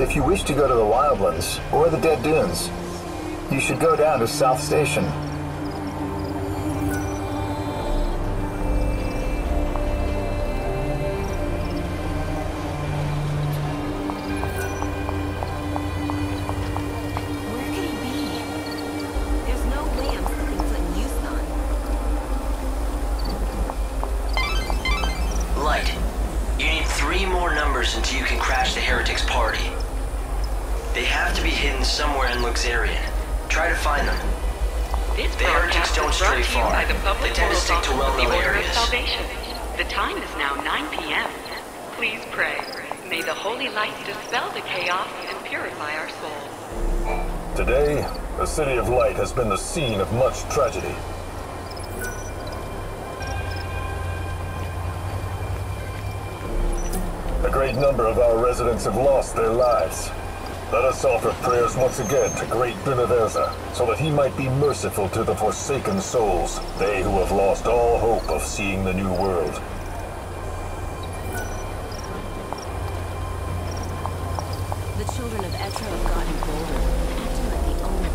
If you wish to go to the Wildlands or the Dead Dunes, you should go down to South Station. Until you can crash the Heretic's party. They have to be hidden somewhere in Luke's area. Try to find them. The Heretics don't stray far. They tend to stick to well-known areas. The time is now 9 p.m. Please pray. May the Holy Light dispel the chaos and purify our souls. Today, the City of Light has been the scene of much tragedy. A great number of our residents have lost their lives. Let us offer prayers once again to great Beneverza, so that he might be merciful to the forsaken souls, they who have lost all hope of seeing the new world. The children of Etra have gotten bolder, acting like the only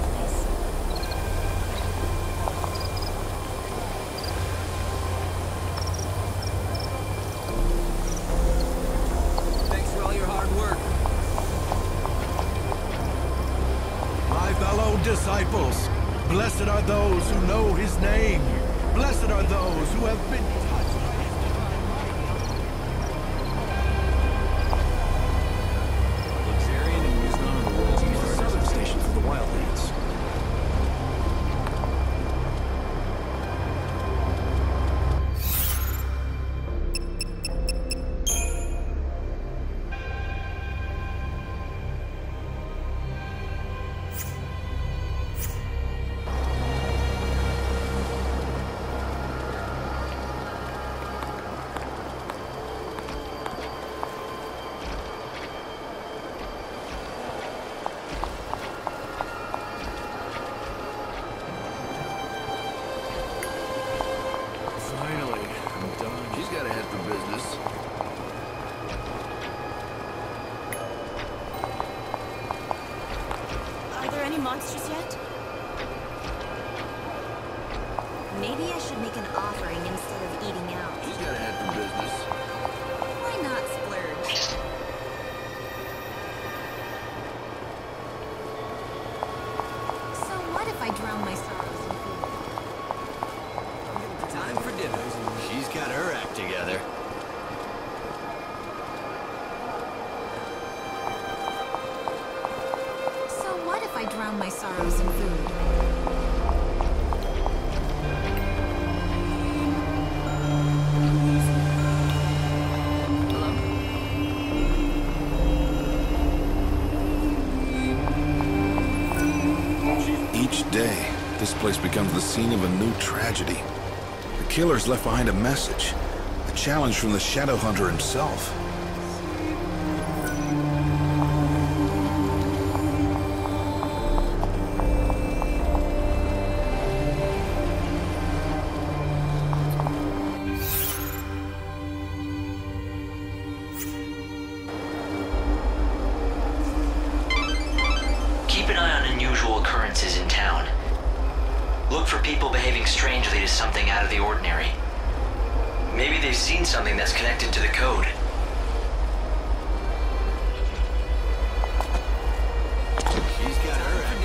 disciples. Blessed are those who know his name. Blessed are those who have been touched by his divine light. Luxarian and he is none of the world's uses southern station for the Wildlands. Monsters yet? Maybe I should make an offering instead of eating out. He's gotta head for business. Why not splurge? So what if I drown my sorrows in food? Time for dinner. She's got her act together. I drown my sorrows in food. Each day, this place becomes the scene of a new tragedy. The killer's left behind a message, a challenge from the Shadow Hunter himself. Occurrences in town. Look for people behaving strangely to something out of the ordinary. Maybe they've seen something that's connected to the code. She's got her act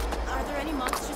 together. Are there any monsters?